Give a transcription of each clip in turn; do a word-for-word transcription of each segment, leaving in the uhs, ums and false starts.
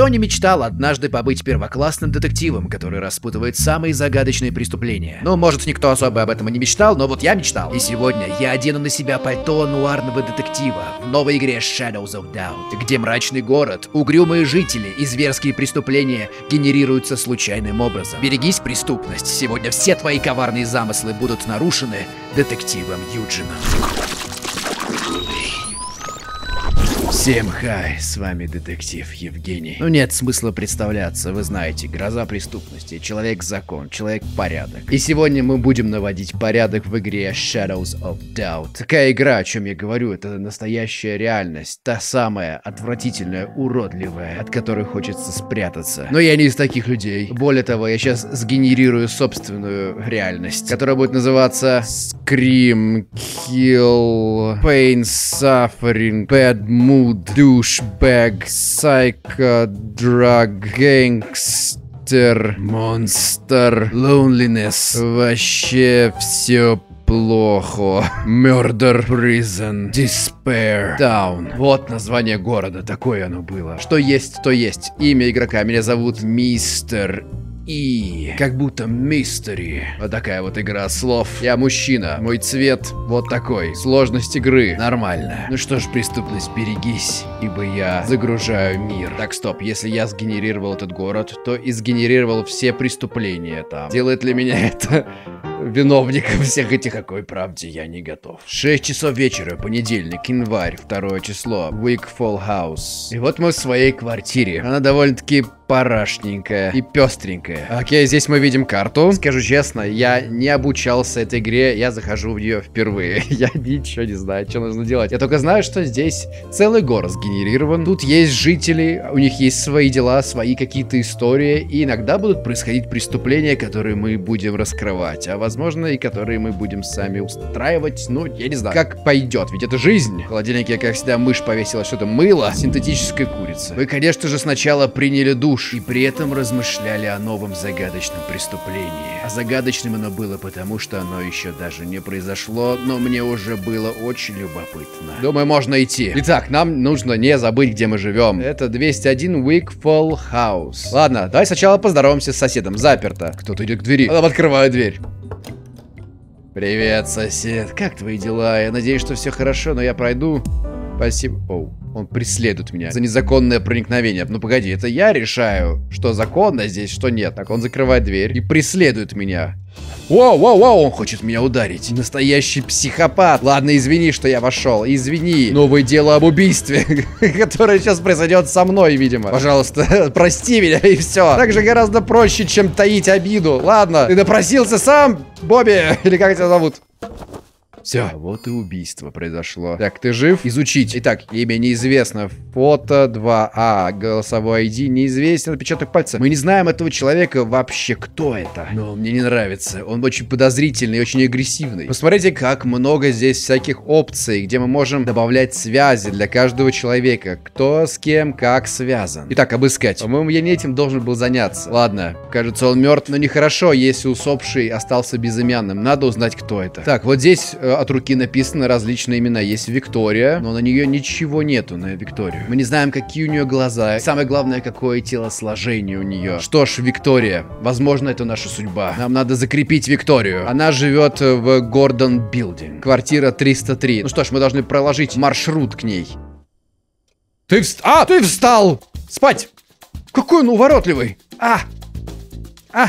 Кто не мечтал однажды побыть первоклассным детективом, который распутывает самые загадочные преступления? Ну, может, никто особо об этом и не мечтал, но вот я мечтал. И сегодня я одену на себя пальто нуарного детектива в новой игре Shadows of Doubt, где мрачный город, угрюмые жители и зверские преступления генерируются случайным образом. Берегись, преступность, сегодня все твои коварные замыслы будут нарушены детективом Юджином. Всем хай, с вами детектив Евгений. Ну нет смысла представляться, вы знаете, гроза преступности, человек-закон, человек-порядок. И сегодня мы будем наводить порядок в игре Shadows of Doubt. Такая игра, о чем я говорю, это настоящая реальность, та самая отвратительная, уродливая, от которой хочется спрятаться. Но я не из таких людей. Более того, я сейчас сгенерирую собственную реальность, которая будет называться Scream, Kill, Pain, Suffering, Bad Mood, Douchebag, Psycho, Drug, Gangster, Monster, Loneliness, вообще все плохо. Murder, Prison, Despair, Down. Вот название города, такое оно было. Что есть, то есть. Имя игрока, меня зовут Мистер И. Как будто мистери. Вот такая вот игра слов. Я мужчина. Мой цвет вот такой. Сложность игры нормальная. Ну что ж, преступность, берегись, ибо я загружаю мир. Так, стоп. Если я сгенерировал этот город, то и сгенерировал все преступления там. Делает ли меня это виновником всех этих? Какой правде я не готов. шесть часов вечера, понедельник, январь, второе число, Wickfall House. И вот мы в своей квартире. Она довольно-таки парашненькая и пестренькая. Окей, здесь мы видим карту. Скажу честно, я не обучался этой игре, я захожу в нее впервые. Я ничего не знаю, что нужно делать. Я только знаю, что здесь целый город сгенерирован. Тут есть жители, у них есть свои дела, свои какие-то истории. И иногда будут происходить преступления, которые мы будем раскрывать. А возможно, и которые мы будем сами устраивать. Ну, я не знаю, как пойдет, ведь это жизнь. В холодильнике, как всегда, мышь повесила что-то мыло синтетической курицы. Вы, конечно же, сначала приняли душ и при этом размышляли о новом загадочном преступлении. А загадочным оно было потому, что оно еще даже не произошло, но мне уже было очень любопытно. Думаю, можно идти. Итак, нам нужно не забыть, где мы живем. Это двести один Wickfall House. Ладно, давай сначала поздороваемся с соседом. Заперто. Кто-то идет к двери. Потом открываю дверь. Привет, сосед. Как твои дела? Я надеюсь, что все хорошо, но я пройду. Спасибо. Оу. Он преследует меня за незаконное проникновение. Ну погоди, это я решаю, что законно здесь, что нет. Так, он закрывает дверь и преследует меня. Воу, воу, воу, он хочет меня ударить. Настоящий психопат. Ладно, извини, что я вошел. Извини. Новое дело об убийстве, которое сейчас произойдет со мной, видимо. Пожалуйста, прости меня и все. Так же гораздо проще, чем таить обиду. Ладно, ты допросился сам, Бобби? Или как тебя зовут? Все, вот и убийство произошло. Так, ты жив? Изучить. Итак, имя неизвестно. Фото два А. Голосовой ай ди неизвестен. Отпечаток пальца. Мы не знаем этого человека вообще, кто это. Но мне не нравится. Он очень подозрительный и очень агрессивный. Посмотрите, как много здесь всяких опций, где мы можем добавлять связи для каждого человека. Кто с кем, как связан. Итак, обыскать. По-моему, я не этим должен был заняться. Ладно, кажется, он мертв, но нехорошо, если усопший остался безымянным. Надо узнать, кто это. Так, вот здесь от руки написаны различные имена. Есть Виктория, но на нее ничего нету, на Викторию. Мы не знаем, какие у нее глаза. И самое главное, какое телосложение у нее. Что ж, Виктория, возможно, это наша судьба. Нам надо закрепить Викторию. Она живет в Гордон Билдинг. Квартира триста три. Ну что ж, мы должны проложить маршрут к ней. Ты вст... А, ты встал! Спать! Какой он уворотливый! А! А!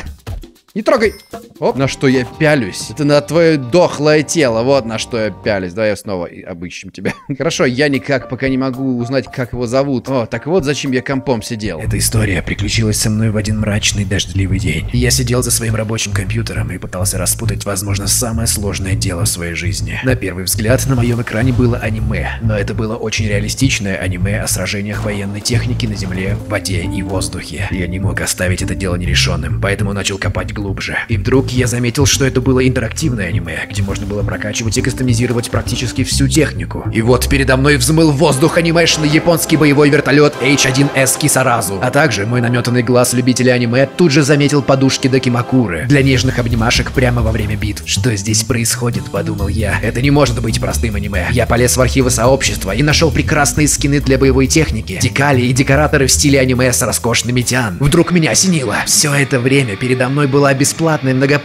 Не трогай! Оп. На что я пялюсь? Это на твое дохлое тело. Вот на что я пялюсь. Давай снова обыщем тебя. Хорошо, я никак пока не могу узнать, как его зовут. О, так вот зачем я компом сидел. Эта история приключилась со мной в один мрачный дождливый день. Я сидел за своим рабочим компьютером и пытался распутать, возможно, самое сложное дело в своей жизни. На первый взгляд на моем экране было аниме. Но это было очень реалистичное аниме о сражениях военной техники на земле, в воде и воздухе. Я не мог оставить это дело нерешенным, поэтому начал копать глубже. И вдруг Вдруг я заметил, что это было интерактивное аниме, где можно было прокачивать и кастомизировать практически всю технику. И вот передо мной взмыл в воздух анимешный японский боевой вертолет эйч один эс Кисаразу. А также мой наметанный глаз любителя аниме тут же заметил подушки Дакимакуры для нежных обнимашек прямо во время битв. Что здесь происходит, подумал я. Это не может быть простым аниме. Я полез в архивы сообщества и нашел прекрасные скины для боевой техники, декали и декораторы в стиле аниме с роскошными тян. Вдруг меня осенило. Все это время передо мной была бесплатная многопользовательская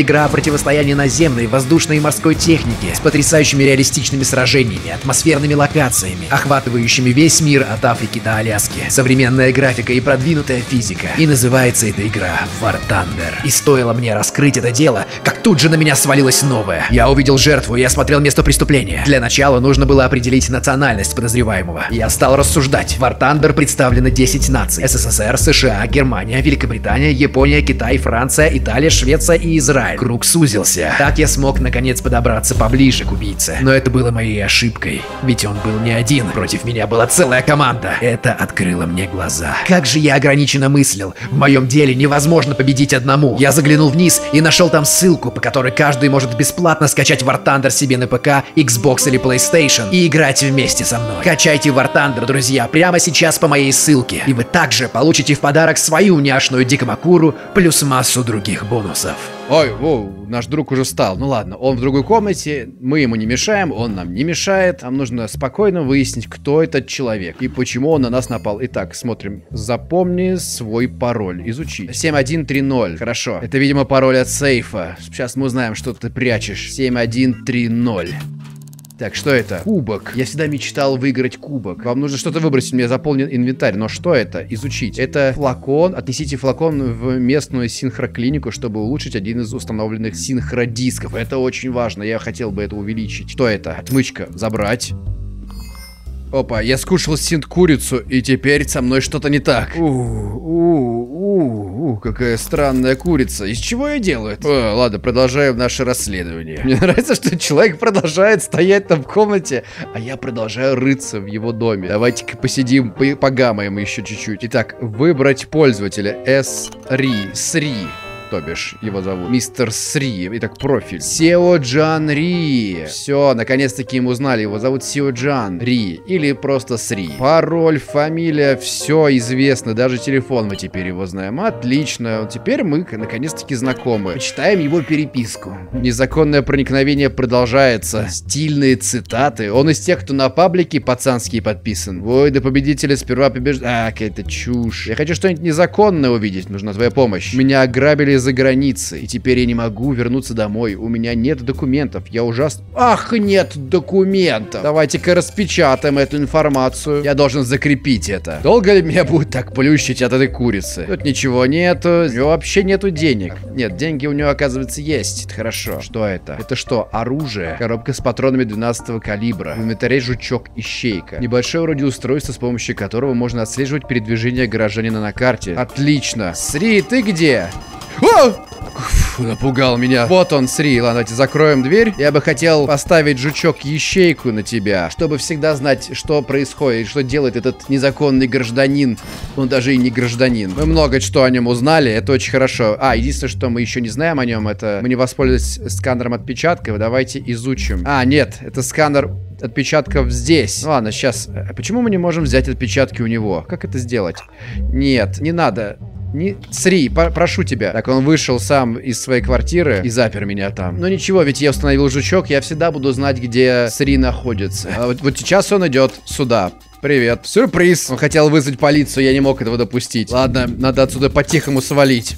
игра о противостоянии наземной, воздушной и морской техники с потрясающими реалистичными сражениями, атмосферными локациями, охватывающими весь мир от Африки до Аляски. Современная графика и продвинутая физика. И называется эта игра War Thunder. И стоило мне раскрыть это дело, как тут же на меня свалилось новое. Я увидел жертву и осмотрел место преступления. Для начала нужно было определить национальность подозреваемого. Я стал рассуждать. В War Thunder представлено десять наций. СССР, США, Германия, Великобритания, Япония, Китай, Франция, Италия, Швеция и Израиль. Круг сузился. Так я смог наконец подобраться поближе к убийце. Но это было моей ошибкой. Ведь он был не один. Против меня была целая команда. Это открыло мне глаза. Как же я ограниченно мыслил. В моем деле невозможно победить одному. Я заглянул вниз и нашел там ссылку, по которой каждый может бесплатно скачать War Thunder себе на ПК, Xbox или PlayStation и играть вместе со мной. Качайте War Thunder, друзья, прямо сейчас по моей ссылке. И вы также получите в подарок свою няшную Дикамакуру плюс массу других бонусов. Ой, воу, наш друг уже встал. Ну ладно, он в другой комнате, мы ему не мешаем, он нам не мешает. Нам нужно спокойно выяснить, кто этот человек и почему он на нас напал. Итак, смотрим. Запомни свой пароль, изучи. семь один три ноль, хорошо. Это, видимо, пароль от сейфа. Сейчас мы узнаем, что ты прячешь. семь один три ноль. Так, что это? Кубок. Я всегда мечтал выиграть кубок. Вам нужно что-то выбросить, у меня заполнен инвентарь. Но что это? Изучить. Это флакон. Отнесите флакон в местную синхроклинику, чтобы улучшить один из установленных синхродисков. Это очень важно, я хотел бы это увеличить. Что это? Отмычка. Забрать. Опа, я скушал синт-курицу, и теперь со мной что-то не так. У-у-у-у, какая странная курица. Из чего я делаю? О, ладно, продолжаем наше расследование. Мне нравится, что человек продолжает стоять там в комнате, а я продолжаю рыться в его доме. Давайте-ка посидим, погамаем еще чуть-чуть. Итак, выбрать пользователя. С-Ри. Сри. То бишь, его зовут мистер Сри. Итак, профиль. Сео Джан Ри. Все, наконец-таки мы узнали. Его зовут Сео Джан Ри. Или просто Сри. Пароль, фамилия, все известно. Даже телефон мы теперь его знаем. Отлично. Теперь мы, наконец-таки, знакомы. Почитаем его переписку. Незаконное проникновение продолжается. Стильные цитаты. Он из тех, кто на паблике пацанский подписан. Ой, до победителя сперва побеждает. А, какая-то чушь. Я хочу что-нибудь незаконное увидеть. Нужна твоя помощь. Меня ограбили за границей, и теперь я не могу вернуться домой. У меня нет документов. Я ужасно... Ах, нет документов. Давайте-ка распечатаем эту информацию. Я должен закрепить это. Долго ли меня будет так плющить от этой курицы? Тут ничего нету. У него вообще нету денег. Нет, деньги у него, оказывается, есть. Это хорошо. Что это? Это что? Оружие. Коробка с патронами двенадцатого калибра. В инвентаре жучок и щейка. Небольшое вроде устройство, с помощью которого можно отслеживать передвижение гражданина на карте. Отлично. Сри, ты где? Whoa! Фу, напугал меня. Вот он, Сри. Ладно, давайте закроем дверь. Я бы хотел поставить жучок-ящейку на тебя, чтобы всегда знать, что происходит, что делает этот незаконный гражданин. Он даже и не гражданин. Мы много что о нем узнали, это очень хорошо. А, единственное, что мы еще не знаем о нем, это мы не воспользовались сканером отпечатков. Давайте изучим. А, нет, это сканер отпечатков здесь. Ну, ладно, сейчас. Почему мы не можем взять отпечатки у него? Как это сделать? Нет, не надо. Не... Сри, прошу тебя. Так, он вышел сам из своей квартиры и запер меня там. Но ничего, ведь я установил жучок, я всегда буду знать, где Сри находится. А вот, вот сейчас он идет сюда. Привет. Сюрприз. Он хотел вызвать полицию, я не мог этого допустить. Ладно, надо отсюда по-тихому свалить.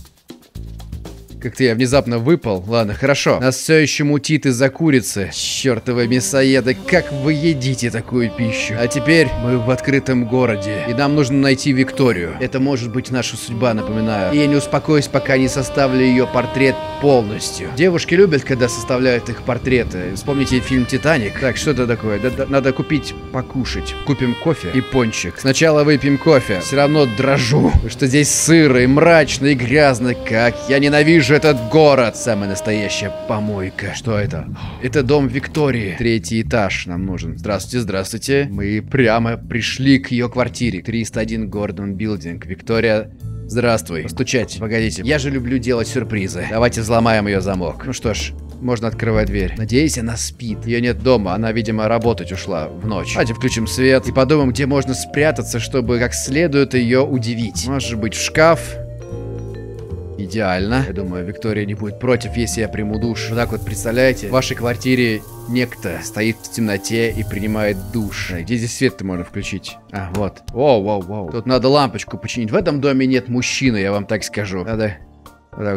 Как-то я внезапно выпал. Ладно, хорошо. Нас все еще мутит из-за курицы. Чертовы мясоеды, как вы едите такую пищу? А теперь мы в открытом городе. И нам нужно найти Викторию. Это может быть наша судьба, напоминаю. И я не успокоюсь, пока не составлю ее портрет полностью. Девушки любят, когда составляют их портреты. Вспомните фильм «Титаник». Так, что это такое? Д-д- надо купить покушать. Купим кофе и пончик. Сначала выпьем кофе. Все равно дрожу. Потому что здесь сыро и мрачно и грязно. Как я ненавижу этот город. Самая настоящая помойка. Что это? Это дом Виктории. Третий этаж нам нужен. Здравствуйте, здравствуйте. Мы прямо пришли к ее квартире. триста один Гордон Билдинг. Виктория Здравствуй. Стучать. Погодите. Я же люблю делать сюрпризы. Давайте взломаем ее замок. Ну что ж, можно открывать дверь. Надеюсь, она спит. Ее нет дома. Она, видимо, работать ушла в ночь. Давайте включим свет и подумаем, где можно спрятаться, чтобы как следует ее удивить. Может быть, в шкаф. Идеально. Я думаю, Виктория не будет против, если я приму душ. Вот так вот, представляете, в вашей квартире некто стоит в темноте и принимает душ. А где здесь свет-то можно включить? А, вот. Воу, воу, воу. Тут надо лампочку починить. В этом доме нет мужчины, я вам так скажу. Надо...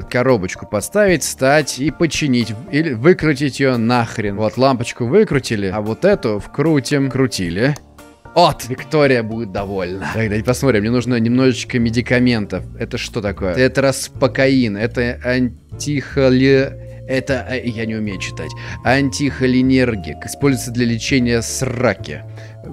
коробочку подставить, встать и починить. Или выкрутить ее нахрен. Вот лампочку выкрутили, а вот эту вкрутим. Крутили. Вот, Виктория будет довольна. Так, давайте посмотрим, мне нужно немножечко медикаментов. Это что такое? Это распокаин, это антихоли... Это, я не умею читать. Антихолинергик. Используется для лечения сраки.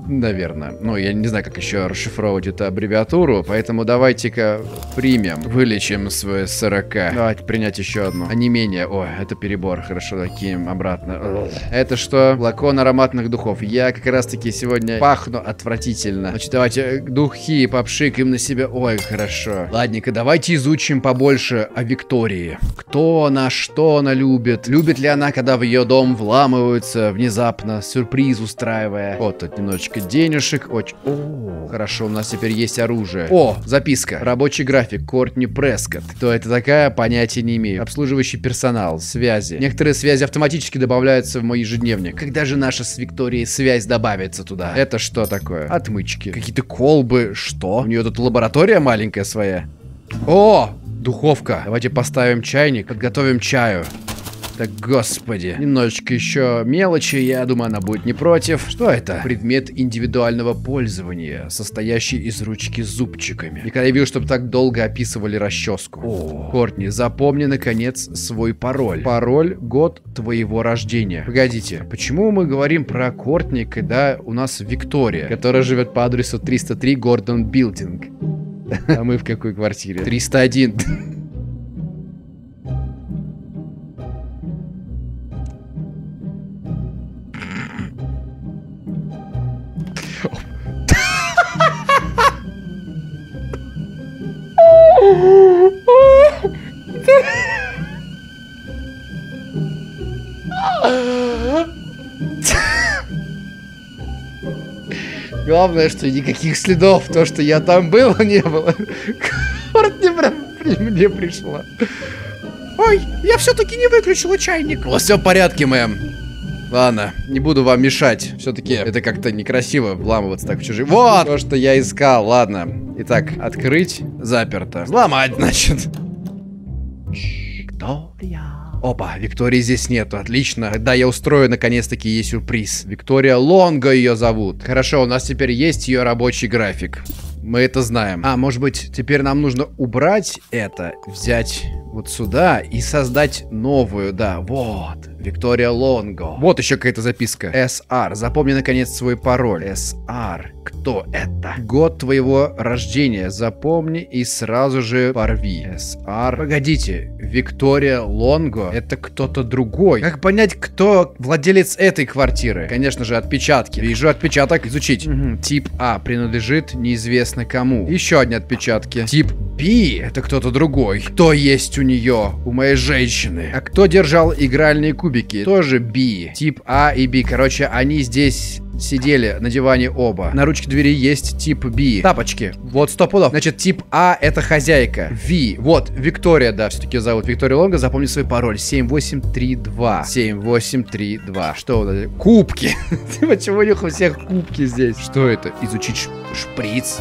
Наверное. Ну, я не знаю, как еще расшифровывать эту аббревиатуру. Поэтому давайте-ка примем. Вылечим свою сорока. Давайте принять еще одну. А не менее. О, это перебор. Хорошо, таким обратно. Это что? Флакон ароматных духов. Я как раз-таки сегодня пахну отвратительно. Значит, давайте духи попшикаем на себя. Ой, хорошо. Ладненько, давайте изучим побольше о Виктории. Кто она, что она любит. Любит ли она, когда в ее дом вламываются внезапно, сюрприз устраивая. Вот тут немножечко денежек. Очень... О, хорошо, у нас теперь есть оружие. О, записка. Рабочий график. Кортни Прескотт. Кто это такая? Понятия не имею. Обслуживающий персонал. Связи. Некоторые связи автоматически добавляются в мой ежедневник. Когда же наша с Викторией связь добавится туда? Это что такое? Отмычки. Какие-то колбы. Что? У нее тут лаборатория маленькая своя. О, духовка. Давайте поставим чайник. Подготовим чаю. Так, господи. Немножечко еще мелочи, я думаю, она будет не против. Что это? Предмет индивидуального пользования, состоящий из ручки с зубчиками. Никогда не видел, чтобы так долго описывали расческу. О. Кортни, запомни, наконец, свой пароль. Пароль год твоего рождения. Погодите, почему мы говорим про Кортни, когда у нас Виктория, которая живет по адресу триста три Гордон Билдинг? А мы в какой квартире? триста один. Главное, что никаких следов, то, что я там был, не было. Кортни прям при мне пришла. Ой, я все-таки не выключила чайник. У вас все в порядке, мэм. Ладно, не буду вам мешать. Все-таки это как-то некрасиво вламываться так в чужие. Вот! То, что я искал, ладно. Итак, открыть, заперто. Взломать, значит. Виктория. Опа, Виктории здесь нету, отлично. Да, я устрою, наконец-таки, ей сюрприз. Виктория Лонго ее зовут. Хорошо, у нас теперь есть ее рабочий график. Мы это знаем. А, может быть, теперь нам нужно убрать это, взять вот сюда и создать новую, да, вот. Виктория Лонго. Вот еще какая-то записка. эс ар. Запомни, наконец, свой пароль. эс ар. Кто это? Год твоего рождения. Запомни и сразу же порви. эс ар. Погодите. Виктория Лонго. Это кто-то другой. Как понять, кто владелец этой квартиры? Конечно же, отпечатки. Вижу отпечаток. Изучить. Угу. Тип А. Принадлежит неизвестно кому. Еще одни отпечатки. Тип Би. Это кто-то другой. Кто есть у нее? У моей женщины. А кто держал игральные кубики? Тоже B. Тип А и Б. Короче, они здесь сидели на диване оба. На ручке двери есть тип Б. Тапочки. Вот, сто пудов. Значит, тип А это хозяйка. V. Вот, Виктория, да, все-таки зовут. Виктория Лонго. Запомни свой пароль. семь восемь три два. семь восемь три два. Что у нас? Кубки. Почему у них у всех кубки здесь? Что это? Изучить шприц.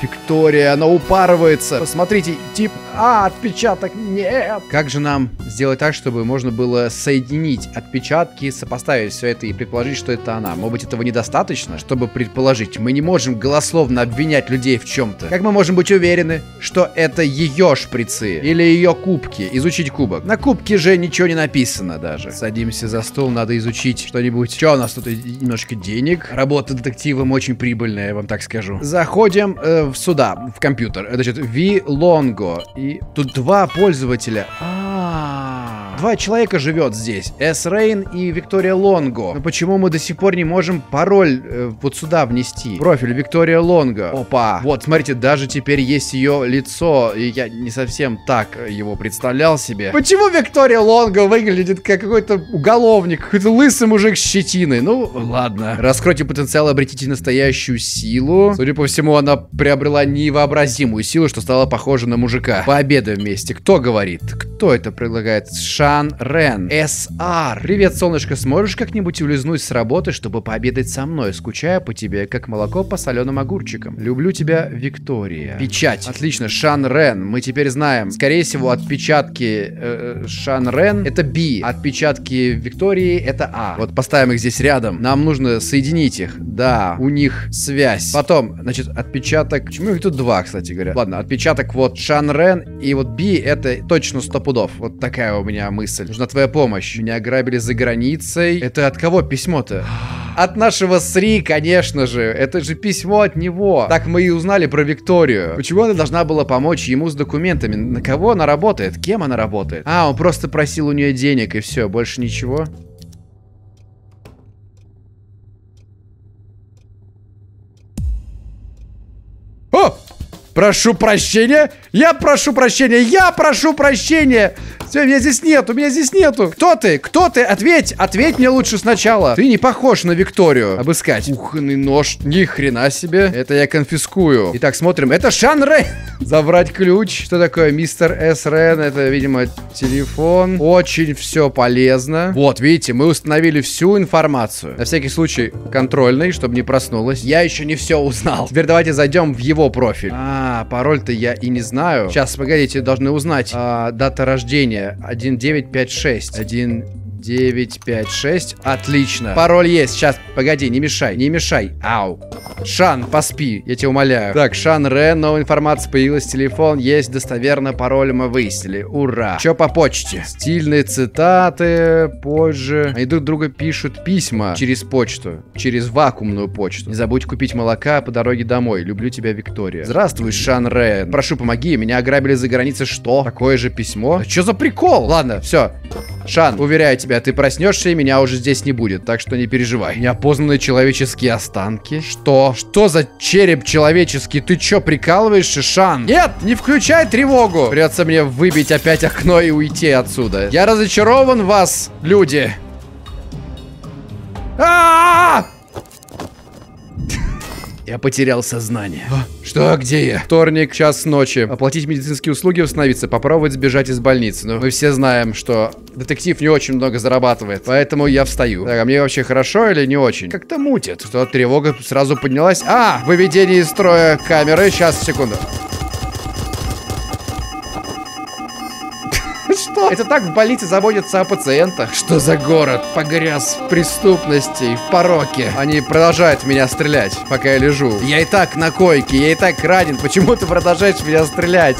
Виктория, она упарывается. Посмотрите, тип А, отпечаток, нет. Как же нам сделать так, чтобы можно было соединить отпечатки, сопоставить все это и предположить, что это она? Может быть, этого недостаточно, чтобы предположить? Мы не можем голословно обвинять людей в чем-то. Как мы можем быть уверены, что это ее шприцы или ее кубки? Изучить кубок. На кубке же ничего не написано даже. Садимся за стол, надо изучить что-нибудь. Что у нас тут? Немножко денег. Работа детективом очень прибыльная, я вам так скажу. Заходим э, сюда, в компьютер. Значит, V Longo. И тут два пользователя. А-а-а. Два человека живет здесь. Эс Рейн и Виктория Лонго. Но почему мы до сих пор не можем пароль э, вот сюда внести? Профиль Виктория Лонго. Опа. Вот, смотрите, даже теперь есть ее лицо. И я не совсем так его представлял себе. Почему Виктория Лонго выглядит как какой-то уголовник? Какой-то лысый мужик с щетиной. Ну, ладно. Раскройте потенциал, обретите настоящую силу. Судя по всему, она приобрела невообразимую силу, что стала похожа на мужика. Пообедаем вместе. Кто говорит? Кто это предлагает? Шан Рен. эс ар. Привет, солнышко. Сможешь как-нибудь улизнуть с работы, чтобы пообедать со мной? Скучаю по тебе, как молоко по соленым огурчикам. Люблю тебя, Виктория. Печать. Отлично. Шан Рен. Мы теперь знаем. Скорее всего, отпечатки э, Шан Рен — это B. Отпечатки Виктории — это А. Вот поставим их здесь рядом. Нам нужно соединить их. Да, у них связь. Потом, значит, отпечаток... Почему их тут два, кстати говоря? Ладно, отпечаток вот Шан Рен и вот B — это точно сто пудов. Вот такая у меня мысль. Нужна твоя помощь. Меня ограбили за границей. Это от кого письмо-то? От нашего Сри, конечно же. Это же письмо от него. Так мы и узнали про Викторию. Почему она должна была помочь ему с документами? На кого она работает? Кем она работает? А, он просто просил у нее денег и все. Больше ничего. О! Прошу прощения! Я прошу прощения! Я прошу прощения! Все, меня здесь нету, меня здесь нету. Кто ты? Кто ты? Ответь, ответь мне лучше сначала. Ты не похож на Викторию. Обыскать. Кухонный нож. Ни хрена себе. Это я конфискую. Итак, смотрим. Это Шан Рен. Забрать ключ. Что такое мистер С. Рен? Это, видимо, телефон. Очень все полезно. Вот, видите, мы установили всю информацию. На всякий случай контрольный, чтобы не проснулась. Я еще не все узнал. Теперь давайте зайдем в его профиль. А, пароль-то я и не знаю. Сейчас, погодите, должны узнать. А, дата рождения. один девять пять шесть. один девять пять шесть. Отлично. Пароль есть. Сейчас, погоди, не мешай, не мешай. Ау. Шан, поспи, я тебя умоляю. Так, Шан Рен, новая информация появилась. Телефон есть, достоверно, пароль мы выяснили. Ура. Чё по почте? Стильные цитаты, позже. Они друг друга пишут письма через почту, через вакуумную почту. Не забудь купить молока по дороге домой. Люблю тебя, Виктория. Здравствуй, Шан Рен. Прошу, помоги, меня ограбили за границей. Что? Такое же письмо? Да чё за прикол? Ладно, все. Шан, уверяю тебя, ты проснешься, и меня уже здесь не будет, так что не переживай. Неопознанные человеческие останки. Что? Что за череп человеческий? Ты чё, прикалываешься, Шан? Нет, не включай тревогу. Придется мне выбить опять окно и уйти отсюда. Я разочарован в вас, люди. А-а-а! Я потерял сознание. А? Что? Где я? Вторник, час ночи. Оплатить медицинские услуги, восстановиться, попробовать сбежать из больницы. Но мы все знаем, что детектив не очень много зарабатывает, поэтому я встаю. Так, а мне вообще хорошо или не очень? Как-то мутит. Что, тревога сразу поднялась? А, выведение из строя камеры. Сейчас, секунду. Что? Это так в больнице заботятся о пациентах. Что за город? Погряз в преступности и в пороке. Они продолжают меня стрелять, пока я лежу. Я и так на койке, я и так ранен. Почему ты продолжаешь меня стрелять?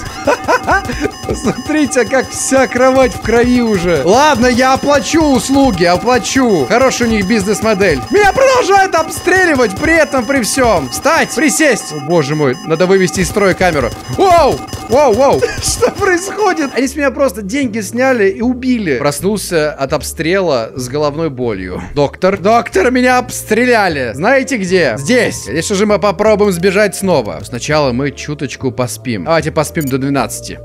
Смотрите, как вся кровать в крови уже. Ладно, я оплачу услуги, оплачу. Хорошая у них бизнес-модель. Меня продолжают обстреливать при этом, при всем. Встать, присесть. О, боже мой, надо вывести из строя камеру. Воу, воу, воу. Что происходит? Они с меня просто деньги сняли и убили. Проснулся от обстрела с головной болью. Доктор, доктор, меня обстреляли. Знаете где? Здесь. Конечно же, мы попробуем сбежать снова. Сначала мы чуточку поспим. Давайте поспим до двенадцати.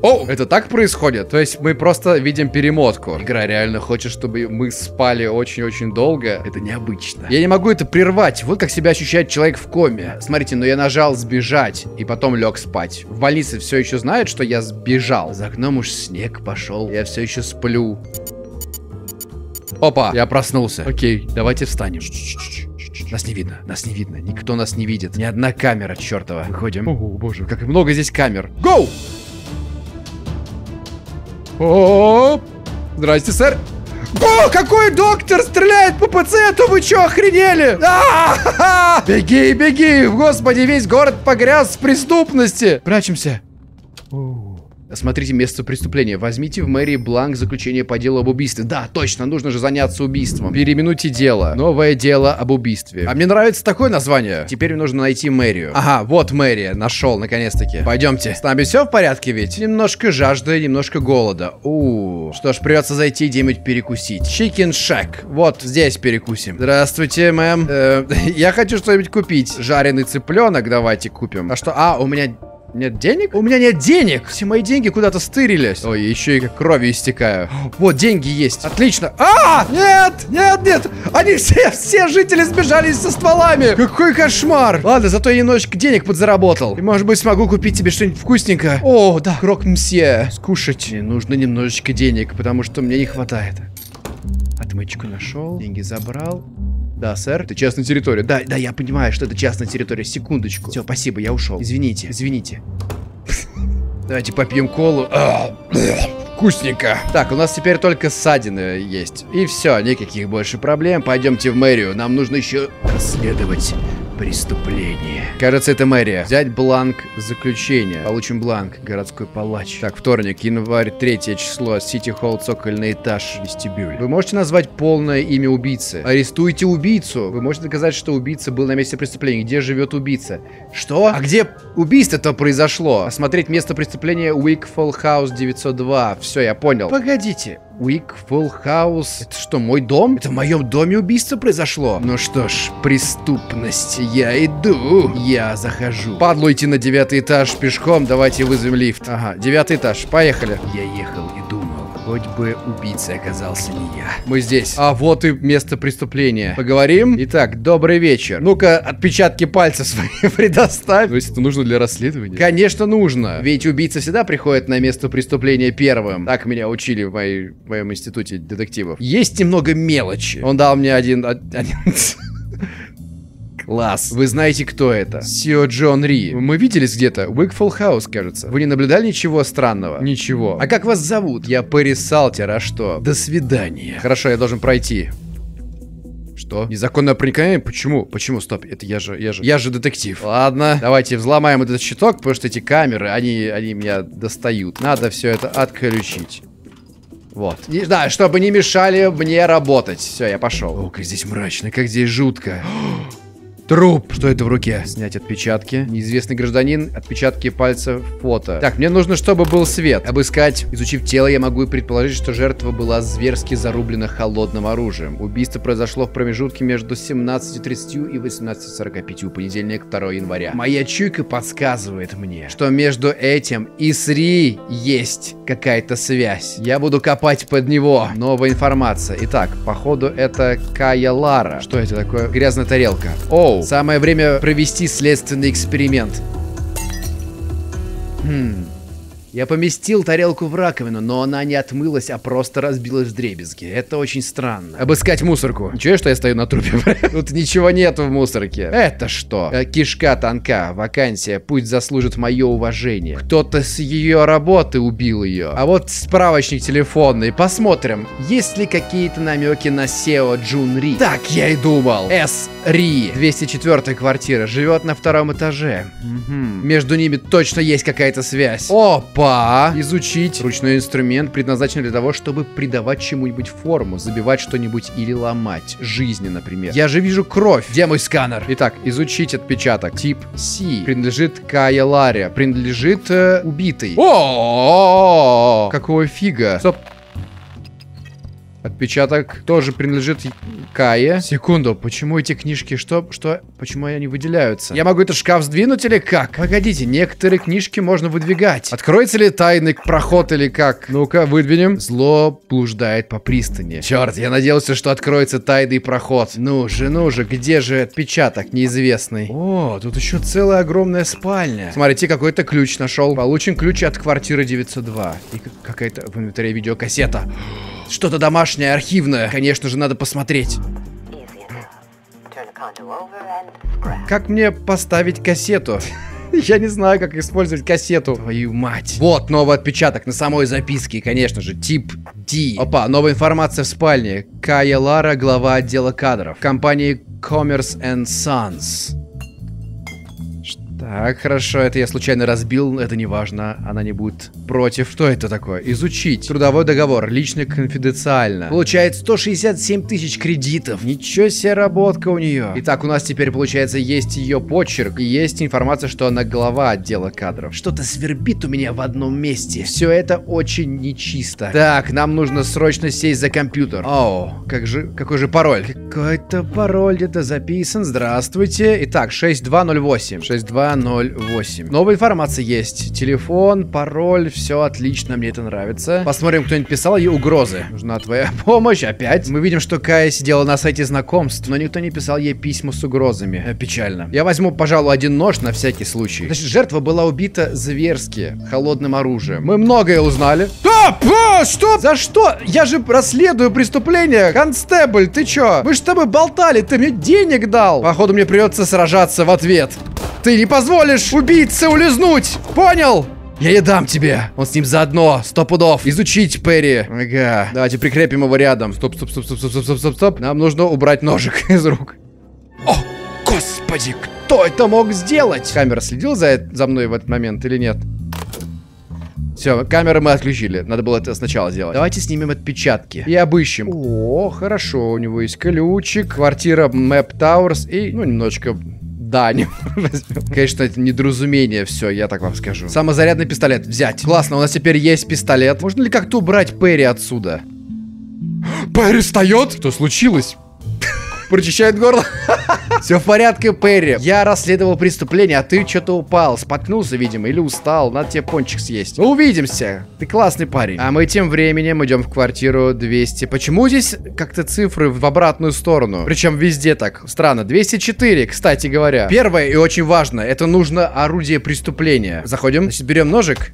О, это так происходит? То есть мы просто видим перемотку. Игра реально хочет, чтобы мы спали очень-очень долго. Это необычно. Я не могу это прервать. Вот как себя ощущает человек в коме. Смотрите, но я нажал сбежать и потом лег спать. В больнице все еще знают, что я сбежал. За окном уж снег пошел. Я все еще сплю. Опа, я проснулся. Окей, давайте встанем. Нас не видно, нас не видно. Никто нас не видит. Ни одна камера, чертова. Выходим. О, боже, как много здесь камер. Гоу! О-о-о! Здрасте, сэр. О, какой доктор стреляет по пациенту, вы чё, охренели? А-а-а-а! Беги, беги, господи, весь город погряз в преступности. Прячемся. О-о-о. Смотрите место преступления. Возьмите в мэрии бланк заключения по делу об убийстве. Да, точно, нужно же заняться убийством. Переименуйте дело. Новое дело об убийстве. А мне нравится такое название. Теперь мне нужно найти мэрию. Ага, вот мэрия. Нашел, наконец-таки. Пойдемте. С нами все в порядке ведь? Немножко жажды, немножко голода. У, -у, -у. Что ж, придется зайти где-нибудь перекусить. Chicken Shack. Вот здесь перекусим. Здравствуйте, мэм. Э -э я хочу что-нибудь купить. Жареный цыпленок давайте купим. А что? А, у меня... Нет денег? У меня нет денег! Все мои деньги куда-то стырились. Ой, еще и как кровью истекаю. Вот, деньги есть. Отлично. А! Нет! Нет, нет! Они все, все жители сбежались со стволами! Какой кошмар! Ладно, зато я немножечко денег подзаработал. И, может быть, смогу купить тебе что-нибудь вкусненькое. О, да, крок мсье. Скушать. Мне нужно немножечко денег, потому что мне не хватает. Отмычку нашел. Деньги забрал. Да, сэр. Это частная территория. Да, да, я понимаю, что это частная территория. Секундочку. Все, спасибо, я ушел. Извините, извините. Давайте попьем колу. Вкусненько. Так, у нас теперь только ссадины есть. И все, никаких больше проблем. Пойдемте в мэрию. Нам нужно еще расследовать преступление. Кажется, это мэрия. Взять бланк заключения. Получим бланк. Городской палач. Так, вторник, январь, третье число. Сити Холл, цокольный этаж, вестибюль. Вы можете назвать полное имя убийцы? Арестуйте убийцу. Вы можете доказать, что убийца был на месте преступления. Где живет убийца? Что? А где убийство-то произошло? Осмотреть место преступления. Wickfall House девятьсот два. Все, я понял. Погодите. Wickfall House. Это что, мой дом? Это в моем доме убийство произошло? Ну что ж, преступность. Я иду. Я захожу. Падлу идти на девятый этаж пешком. Давайте вызовем лифт. Ага, девятый этаж. Поехали. Я ехал и думал. Хоть бы убийцей оказался не я. Мы здесь. А вот и место преступления. Поговорим? Итак, добрый вечер. Ну-ка, отпечатки пальцев свои предоставь. То есть это нужно для расследования? Конечно, нужно. Ведь убийца всегда приходит на место преступления первым. Так меня учили в, моей, в моем институте детективов. Есть немного мелочи. Он дал мне один... один... Класс. Вы знаете, кто это? Сео Джун Ри. Мы виделись где-то. Wickfall House, кажется. Вы не наблюдали ничего странного? Ничего. А как вас зовут? Я Перри Салтер, а что? До свидания. Хорошо, я должен пройти. Что? Незаконное проникновение? Почему? Почему? Стоп. Это я же, я же, я же детектив. Ладно. Давайте взломаем этот щиток, потому что эти камеры, они, они меня достают. Надо все это отключить. Вот. И, да, чтобы не мешали мне работать. Все, я пошел. О, как здесь мрачно, как здесь жутко. Труп. Что это в руке? Снять отпечатки. Неизвестный гражданин. Отпечатки пальцев. Фото. Так, мне нужно, чтобы был свет. Обыскать. Изучив тело, я могу и предположить, что жертва была зверски зарублена холодным оружием. Убийство произошло в промежутке между семнадцатью тридцатью и восемнадцатью сорок пятью, понедельник, второго января. Моя чуйка подсказывает мне, что между этим и с Ри есть какая-то связь. Я буду копать под него. Новая информация. Итак, походу это Кайла Лара. Что это такое? Грязная тарелка. Оу. Самое время провести следственный эксперимент. Хм. Я поместил тарелку в раковину, но она не отмылась, а просто разбилась в дребезги. Это очень странно. Обыскать мусорку. Чуешь, что я стою на трупе? Тут ничего нету в мусорке. Это что? Кишка тонка. Вакансия. Пусть заслужит мое уважение. Кто-то с ее работы убил ее. А вот справочник телефонный. Посмотрим, есть ли какие-то намеки на Сео Джун Ри. Так я и думал. С. Ри. двести четвёртая квартира. Живет на втором этаже. Угу. Между ними точно есть какая-то связь. О! Па. Изучить. Ручной инструмент предназначен для того, чтобы придавать чему-нибудь форму, забивать что-нибудь или ломать. Жизни, например. Я же вижу кровь. Где мой сканер? Итак, изучить отпечаток. Тип Си. Принадлежит Кайла Ларе. Принадлежит э, убитой. О-о-о-о-о! Какого фига? Стоп. Отпечаток тоже принадлежит Кае. Секунду, почему эти книжки, что, что, почему они выделяются? Я могу этот шкаф сдвинуть или как? Погодите, некоторые книжки можно выдвигать. Откроется ли тайный проход или как? Ну-ка, выдвинем. Зло блуждает по пристани. Черт, я надеялся, что откроется тайный проход. Ну же, ну же, где же отпечаток неизвестный? О, тут еще целая огромная спальня. Смотрите, какой-то ключ нашел. Получен ключ от квартиры девятьсот два. И какая-то в инвентаре видеокассета. Что-то домашнее, архивное. Конечно же, надо посмотреть. Как мне поставить кассету? Я не знаю, как использовать кассету. Твою мать. Вот новый отпечаток на самой записке, конечно же. Тип D. Опа, новая информация в спальне. Кайла Лара, глава отдела кадров. Компании Commerce and Sons. Так, хорошо, это я случайно разбил, это не важно, она не будет против. Что это такое? Изучить. Трудовой договор, лично конфиденциально. Получает сто шестьдесят семь тысяч кредитов. Ничего себе работка у нее. Итак, у нас теперь, получается, есть ее почерк и есть информация, что она глава отдела кадров. Что-то свербит у меня в одном месте. Все это очень нечисто. Так, нам нужно срочно сесть за компьютер. О, как же, какой же пароль? Какой-то пароль где-то записан. Здравствуйте. Итак, шесть два ноль восемь. шесть два ноль восемь. Новая информация есть. Телефон, пароль, все отлично, мне это нравится. Посмотрим, кто-нибудь писал ей угрозы. Нужна твоя помощь опять. Мы видим, что Кая сидела на сайте знакомств, но никто не писал ей письма с угрозами. Печально. Я возьму, пожалуй, один нож на всякий случай. Значит, жертва была убита зверски, холодным оружием. Мы многое узнали. А, а, что? За что? Я же расследую преступление. Констебль, ты чё? Мы же с тобой болтали, ты мне денег дал. Походу, мне придется сражаться в ответ. Ты не позволишь убийце улизнуть! Понял? Я не дам тебе. Он с ним заодно. Сто пудов. Изучить Перри. Ага. Давайте прикрепим его рядом. Стоп, стоп, стоп, стоп, стоп, стоп, стоп, стоп, стоп. Нам нужно убрать ножик из рук. О, господи, кто это мог сделать? Камера следила за, за мной в этот момент или нет? Все, камеры мы отключили. Надо было это сначала сделать. Давайте снимем отпечатки и обыщем. О, хорошо. У него есть ключик. Квартира Map Towers и, ну, немножечко... Да, не Конечно, это недоразумение все, я так вам скажу. Самозарядный пистолет взять. Классно, у нас теперь есть пистолет. Можно ли как-то убрать Перри отсюда? Перри встает? Что случилось? Прочищает горло. Все в порядке, Перри. Я расследовал преступление, а ты что-то упал. Споткнулся, видимо, или устал. Надо тебе пончик съесть. Ну, увидимся. Ты классный парень. А мы тем временем идем в квартиру двести. Почему здесь как-то цифры в обратную сторону? Причем везде так. Странно. двести четыре, кстати говоря. Первое и очень важно. Это нужно орудие преступления. Заходим. Значит, берем ножик.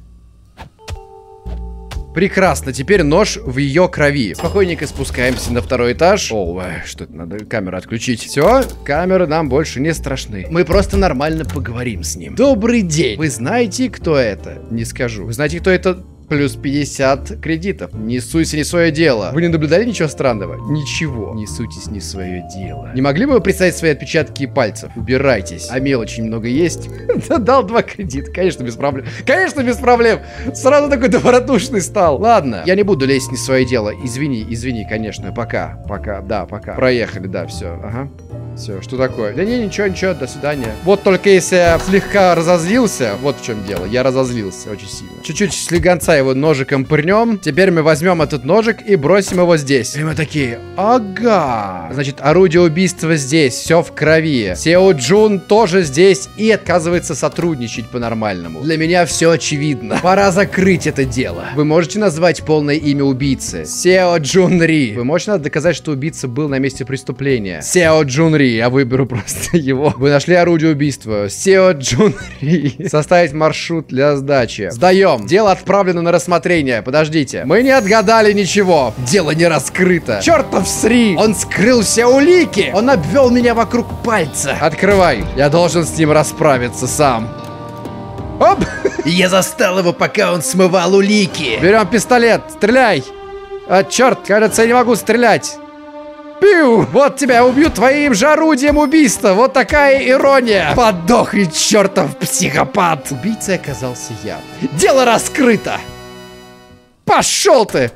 Прекрасно, теперь нож в ее крови. Спокойненько спускаемся на второй этаж. О, что это надо? Камеру отключить. Все, камеры нам больше не страшны. Мы просто нормально поговорим с ним. Добрый день. Вы знаете, кто это? Не скажу. Вы знаете, кто это? Плюс пятьдесят кредитов. Не суйся, не свое дело. Вы не наблюдали ничего странного? Ничего. Не суйтесь, не свое дело. Не могли бы вы представить свои отпечатки пальцев? Убирайтесь. А мелочи немного есть. Дал два кредита. Конечно, без проблем. Конечно, без проблем. Сразу такой добродушный стал. Ладно, я не буду лезть не в свое дело. Извини, извини, конечно. Пока, пока, да, пока. Проехали, да, все. Ага. Все, что такое? Да не, ничего, ничего, до свидания. Вот только если я слегка разозлился, вот в чем дело, я разозлился очень сильно. Чуть-чуть слегонца его ножиком пырнем. Теперь мы возьмем этот ножик и бросим его здесь. И мы такие, ага. Значит, орудие убийства здесь, все в крови. Сео Джун тоже здесь и отказывается сотрудничать по-нормальному. Для меня все очевидно. Пора закрыть это дело. Вы можете назвать полное имя убийцы? Сео Джун Ри. Вы можете доказать, что убийца был на месте преступления? Сео Джун Ри. Я выберу просто его. Вы нашли орудие убийства. Сео Джун Ри. Составить маршрут для сдачи. Сдаем. Дело отправлено на рассмотрение. Подождите. Мы не отгадали ничего. Дело не раскрыто. Чертов Сри. Он скрыл все улики. Он обвел меня вокруг пальца. Открывай. Я должен с ним расправиться сам. Оп. Я застал его, пока он смывал улики. Берем пистолет. Стреляй. А, черт. Кажется, я не могу стрелять. Пиу! Вот тебя убьют твоим же орудием убийства. Вот такая ирония. Подохни, чертов психопат. Убийцей оказался я. Дело раскрыто. Пошел ты.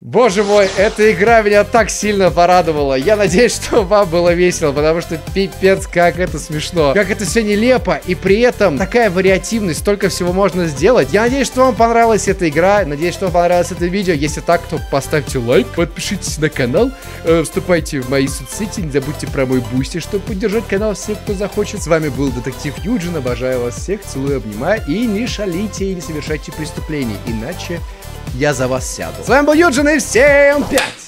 Боже мой, эта игра меня так сильно порадовала. Я надеюсь, что вам было весело, потому что пипец, как это смешно. Как это все нелепо, и при этом такая вариативность, столько всего можно сделать. Я надеюсь, что вам понравилась эта игра, надеюсь, что вам понравилось это видео. Если так, то поставьте лайк, подпишитесь на канал, э, вступайте в мои соцсети, не забудьте про мой бусти, чтобы поддержать канал всех, кто захочет. С вами был детектив Юджин, обожаю вас всех, целую, обнимаю, и не шалите и не совершайте преступлений, иначе... я за вас сяду. С вами был Юджин и всем пять!